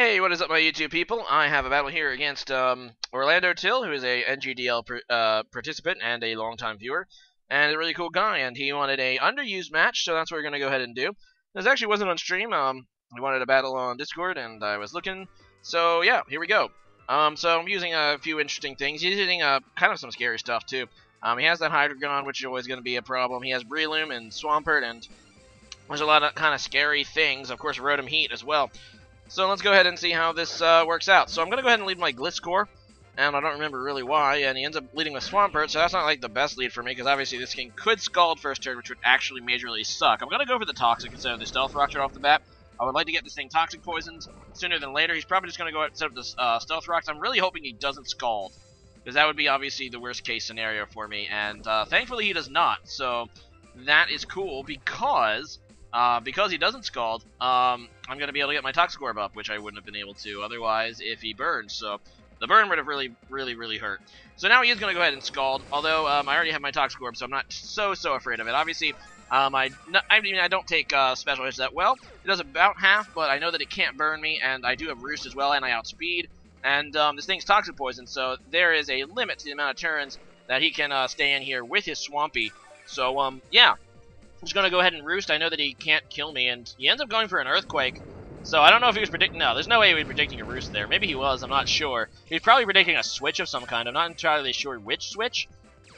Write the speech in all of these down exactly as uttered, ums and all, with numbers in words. Hey, what is up, my YouTube people? I have a battle here against um, Orlando Till, who is a N G D L pr uh, participant and a longtime viewer, and a really cool guy. And he wanted a underused match, so that's what we're gonna go ahead and do. This actually wasn't on stream. Um, we wanted a battle on Discord, and I was looking. So yeah, here we go. Um, so I'm using a few interesting things. He's using uh, kind of some scary stuff too. Um, he has that Hydreigon, which is always gonna be a problem. He has Breloom and Swampert, and there's a lot of kind of scary things. Of course, Rotom Heat as well. So let's go ahead and see how this uh, works out. So I'm going to go ahead and lead my Gliscor, and I don't remember really why, and he ends up leading with Swampert, so that's not like the best lead for me, because obviously this thing could Scald first turn, which would actually majorly suck. I'm going to go for the Toxic instead of the Stealth Rock right off the bat. I would like to get this thing Toxic Poisoned sooner than later. He's probably just going to go out and set up the uh, Stealth Rocks. I'm really hoping he doesn't Scald, because that would be obviously the worst case scenario for me, and uh, thankfully he does not, so that is cool, because... Uh, because he doesn't Scald, um, I'm going to be able to get my Toxic Orb up, which I wouldn't have been able to otherwise if he burned. So the burn would have really, really, really hurt. So now he is going to go ahead and Scald, although um, I already have my Toxic Orb, so I'm not so, so afraid of it. Obviously, um, I, no, I mean, I don't take uh, special hits that well. It does about half, but I know that it can't burn me, and I do have Roost as well, and I outspeed. And um, this thing's Toxic Poison, so there is a limit to the amount of turns that he can uh, stay in here with his Swampy. So, um, yeah. I'm just going to go ahead and Roost. I know that he can't kill me, and he ends up going for an Earthquake. So I don't know if he was predicting... No, there's no way he was predicting a Roost there. Maybe he was, I'm not sure. He was probably predicting a Switch of some kind. I'm not entirely sure which Switch,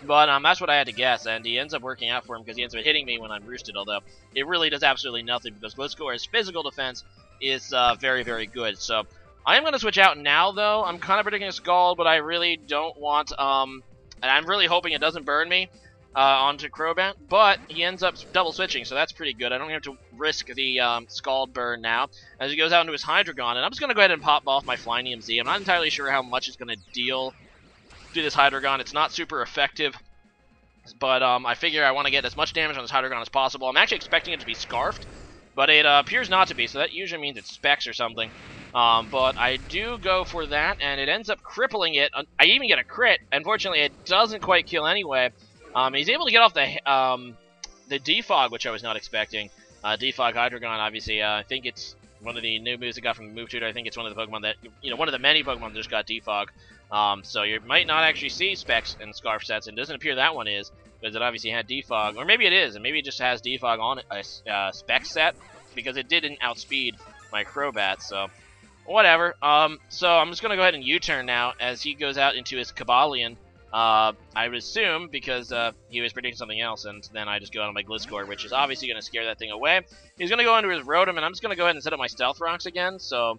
but um, that's what I had to guess. And he ends up working out for him because he ends up hitting me when I'm Roosted, although it really does absolutely nothing because Gliscor's physical defense is uh, very, very good. So I am going to switch out now, though. I'm kind of predicting a Scald, but I really don't want... Um, and I'm really hoping it doesn't burn me. Uh, onto Crobat, but he ends up double switching, so that's pretty good. I don't have to risk the um, Scald burn now, as he goes out into his Hydreigon, and I'm just going to go ahead and pop off my Flynium Z. I'm not entirely sure how much it's going to deal to this Hydreigon. It's not super effective, but um, I figure I want to get as much damage on this Hydreigon as possible. I'm actually expecting it to be Scarfed, but it uh, appears not to be, so that usually means it's Specs or something. Um, but I do go for that, and it ends up crippling it. I even get a crit. Unfortunately, it doesn't quite kill anyway. Um, he's able to get off the um, the Defog, which I was not expecting. Uh, Defog Hydreigon, obviously. Uh, I think it's one of the new moves I got from Move Tutor. I think it's one of the Pokemon that, you know, one of the many Pokemon that just got Defog. Um, so you might not actually see Specs and Scarf sets, and it doesn't appear that one is, because it obviously had Defog. Or maybe it is, and maybe it just has Defog on a uh, Spec set, because it didn't outspeed my Crobat, so... Whatever. Um, so I'm just going to go ahead and U-turn now, as he goes out into his Cobalion. Uh, I would assume, because uh, he was predicting something else, and then I just go out on my Gliscor, which is obviously going to scare that thing away. He's going to go into his Rotom, and I'm just going to go ahead and set up my Stealth Rocks again, so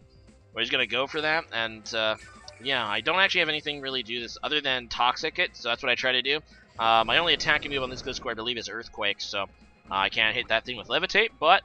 we're just going to go for that, and uh, yeah, I don't actually have anything really do this other than Toxic it, so that's what I try to do. Uh, my only attacking move on this Gliscor, I believe, is Earthquake, so uh, I can't hit that thing with Levitate, but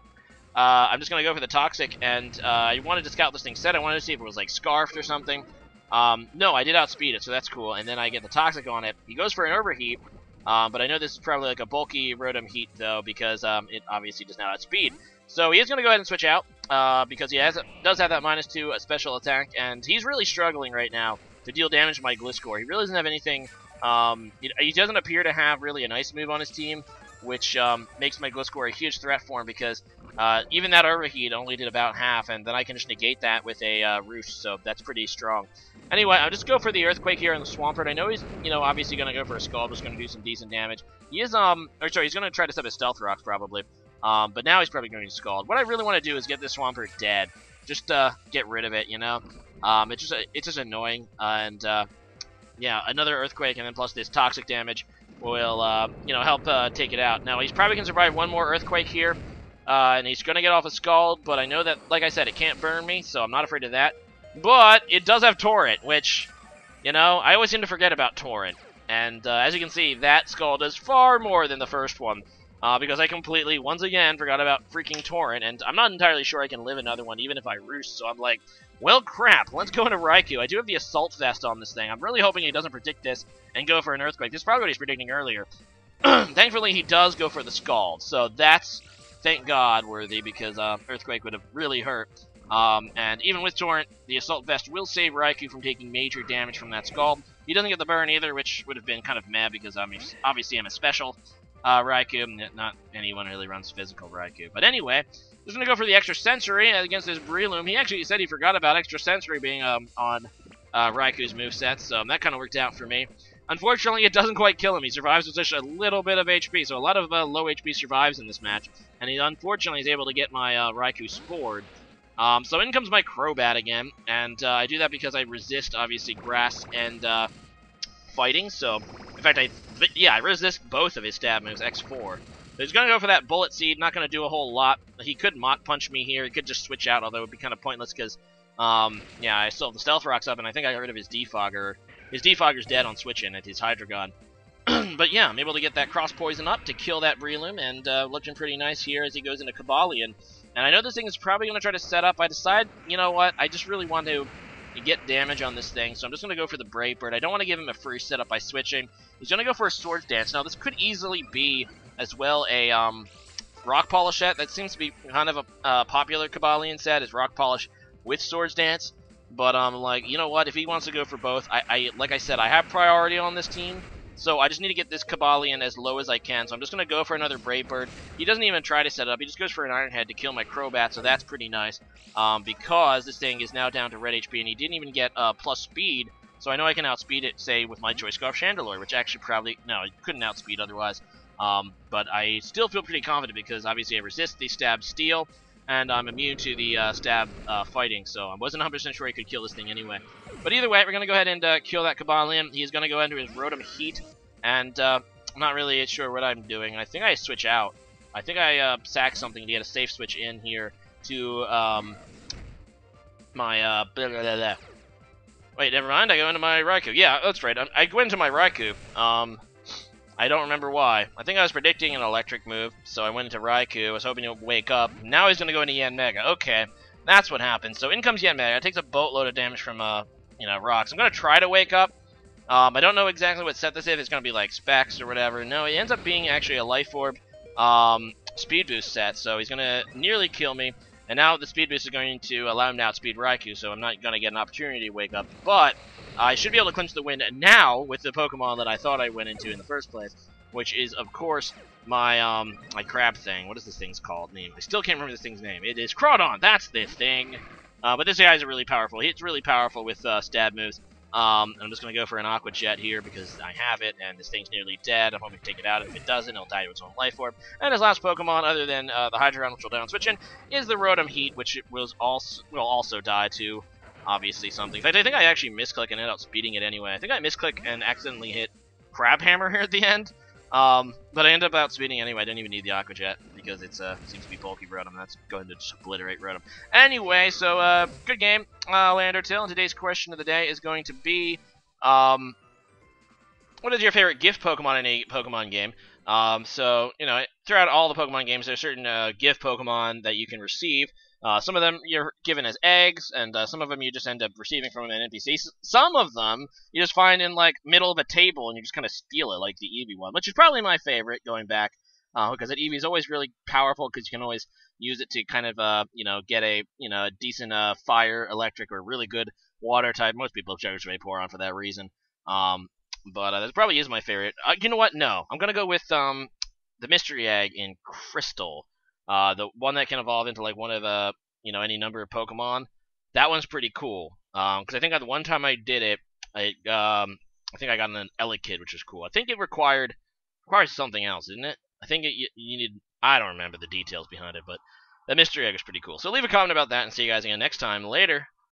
uh, I'm just going to go for the Toxic, and uh, I wanted to scout this thing set. I wanted to see if it was, like, Scarfed or something. Um, no, I did outspeed it, so that's cool, and then I get the Toxic on it. He goes for an Overheat, um, but I know this is probably like a bulky Rotom Heat, though, because um, it obviously does not outspeed. So he is going to go ahead and switch out, uh, because he has does have that minus two a special attack, and he's really struggling right now to deal damage to my Gliscor. He really doesn't have anything, um, it, he doesn't appear to have really a nice move on his team, which um, makes my Gliscor a huge threat for him, because uh, even that Overheat only did about half, and then I can just negate that with a uh, Roost, so that's pretty strong. Anyway, I'll just go for the Earthquake here on the Swampert. I know he's, you know, obviously going to go for a Scald, just going to do some decent damage. He is, um, or sorry, he's going to try to set up his Stealth Rocks, probably, um, but now he's probably going to Scald. What I really want to do is get this Swampert dead, just uh, get rid of it, you know? Um, it's, just, it's just annoying, uh, and uh, yeah, another Earthquake, and then plus this Toxic damage will, uh, you know, help uh, take it out. Now, he's probably going to survive one more Earthquake here, uh, and he's going to get off a Scald, but I know that, like I said, it can't burn me, so I'm not afraid of that. But it does have Torrent, which, you know, I always seem to forget about Torrent. And uh, as you can see, that Scald does far more than the first one, uh, because I completely, once again, forgot about freaking Torrent, and I'm not entirely sure I can live another one, even if I Roost, so I'm like, well, crap, let's go into Raikou. I do have the Assault Vest on this thing. I'm really hoping he doesn't predict this and go for an Earthquake. This is probably what he's predicting earlier. Thankfully, he does go for the Scald, so that's, thank God, worthy, because uh, Earthquake would have really hurt. Um, and even with Torrent, the Assault Vest will save Raikou from taking major damage from that Scald. He doesn't get the burn either, which would have been kind of mad, because um, obviously I'm a special uh, Raikou. Not anyone really runs physical Raikou. But anyway, He's going to go for the extra sensory against this Breloom. He actually said he forgot about extra sensory being um, on uh, Raikou's moveset, so that kind of worked out for me. Unfortunately, it doesn't quite kill him. He survives with just a little bit of H P, so a lot of uh, low H P survives in this match. And he unfortunately is able to get my uh, Raikou spored. Um, so in comes my Crobat again, and uh, I do that because I resist, obviously, grass and uh, fighting. So, in fact, I yeah, I resist both of his stab moves, X four. So he's going to go for that Bullet Seed, not going to do a whole lot. He could Mach Punch me here, he could just switch out, although it would be kind of pointless because, um, yeah, I still have the Stealth Rocks up, and I think I got rid of his Defogger. His Defogger's dead on switching at his Hydreigon. But yeah, I'm able to get that Cross Poison up to kill that Breloom, and uh, looking pretty nice here as he goes into Cobalion. And I know this thing is probably going to try to set up. I decide, you know what, I just really want to get damage on this thing, so I'm just going to go for the Brave Bird. I don't want to give him a free setup by switching. He's going to go for a Swords Dance. Now, this could easily be, as well, a um, Rock Polish set. That seems to be kind of a uh, popular Cobalion set, is Rock Polish with Swords Dance. But, um, like, you know what, if he wants to go for both, I, I like I said, I have priority on this team, so I just need to get this Cobalion as low as I can, so I'm just going to go for another Brave Bird. He doesn't even try to set it up, he just goes for an Iron Head to kill my Crobat, so that's pretty nice, um, because this thing is now down to red H P, and he didn't even get, uh, plus speed, so I know I can outspeed it, say, with my Joy-Scarf Chandelure, which actually probably, no, I couldn't outspeed otherwise, um, but I still feel pretty confident, because obviously I resist the Stab Steel, and I'm immune to the uh, stab uh, fighting, so I wasn't one hundred percent sure he could kill this thing anyway. But either way, we're going to go ahead and uh, kill that Cobalion. He's going to go into his Rotom Heat, and uh, I'm not really sure what I'm doing. I think I switch out. I think I uh, sack something to get a safe switch in here to um, my... Uh, blah, blah, blah, blah. Wait, never mind. I go into my Raikou. Yeah, that's right. I, I go into my Raikou. Um, I don't remember why. I think I was predicting an electric move, so I went into Raikou. I was hoping it would wake up. Now he's going to go into Yanmega. Okay, that's what happened. So in comes Yanmega. It takes a boatload of damage from, uh, you know, rocks. I'm going to try to wake up. Um, I don't know exactly what set this is. It's going to be like Specs or whatever. No, it ends up being actually a Life Orb um, Speed Boost set, so he's going to nearly kill me. And now the Speed Boost is going to allow him to outspeed Raikou, so I'm not going to get an opportunity to wake up. But I should be able to clinch the win now with the Pokemon that I thought I went into in the first place, which is, of course, my um, my crab thing. What is this thing's called name? I still can't remember this thing's name. It is Crawdaunt. That's this thing. Uh, but this guy's really powerful. It's really powerful with uh, stab moves. Um, I'm just going to go for an Aqua Jet here because I have it, and this thing's nearly dead. I'm hoping to take it out. If it doesn't, it'll die to its own life orb. And his last Pokemon, other than uh, the Hydreigon, which will down switch in, is the Rotom Heat, which it will also, will also die to. Obviously something. In fact, I think I actually misclick and end up speeding it anyway. I think I misclick and accidentally hit Crab Hammer here at the end. Um, but I end up outspeeding anyway. I didn't even need the Aqua Jet because it uh, seems to be bulky Rotom. That's going to just obliterate Rotom. Anyway, so uh, good game, uh, Orlando Till. And today's question of the day is going to be, um, what is your favorite gift Pokemon in a Pokemon game? Um, so, you know, throughout all the Pokemon games, there's certain uh, gift Pokemon that you can receive. Uh, some of them you're given as eggs, and uh, some of them you just end up receiving from an N P C. S some of them you just find in, like, middle of a table, and you just kind of steal it, like the Eevee one, which is probably my favorite, going back, uh, because that Eevee is always really powerful, because you can always use it to kind of, uh, you know, get a, you know, a decent uh, fire, electric, or really good water type. Most people have Jugger's Vaporeon for that reason, um, but uh, that probably is my favorite. Uh, you know what? No. I'm going to go with um, the Mystery Egg in Crystal. Uh, the one that can evolve into, like, one of, uh, you know, any number of Pokemon. That one's pretty cool. Um, because I think the one time I did it, I, um, I think I got an Elekid, which was cool. I think it required, requires something else, didn't it? I think it, you, you need, I don't remember the details behind it, but the Mystery Egg is pretty cool. So leave a comment about that, and see you guys again next time. Later.